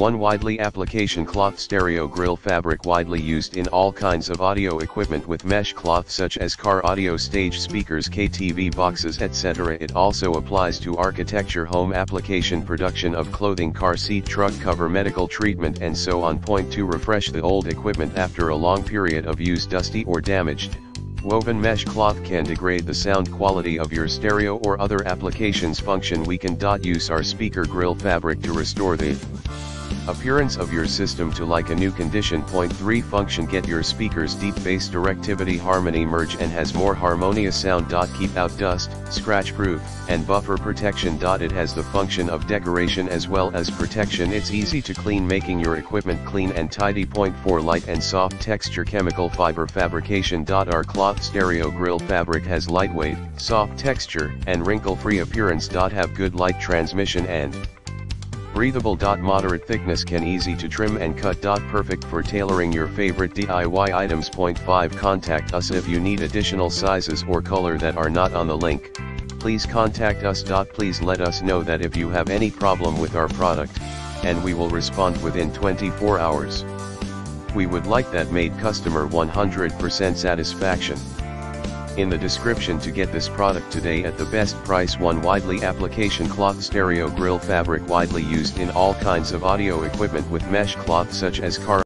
1. Widely application cloth stereo grill fabric, widely used in all kinds of audio equipment with mesh cloth such as car audio, stage speakers, KTV boxes, etc. It also applies to architecture, home application, production of clothing, car seat, truck cover, medical treatment and so on. Point 2. Refresh the old equipment after a long period of use. Dusty or damaged, woven mesh cloth can degrade the sound quality of your stereo or other applications function weakened. Use our speaker grill fabric to restore the appearance of your system to like a new condition. Point 3. Function. Get your speakers deep bass, directivity, harmony, merge and has more harmonious sound. Keep out dust, scratch proof, and buffer protection. It has the function of decoration as well as protection. It's easy to clean, making your equipment clean and tidy. Point 4. Light and soft texture, chemical fiber fabrication. Our cloth stereo grill fabric has lightweight, soft texture, and wrinkle-free appearance. Have good light transmission and breathable. Moderate thickness, can easy to trim and cut. Perfect for tailoring your favorite DIY items. Point 5. Contact us if you need additional sizes or color that are not on the link. Please contact us. Please let us know that if you have any problem with our product, and we will respond within 24 hours. We would like that made customer 100% satisfaction. In the description to get this product today at the best price. 1. Widely application cloth stereo grill fabric, widely used in all kinds of audio equipment with mesh cloth such as car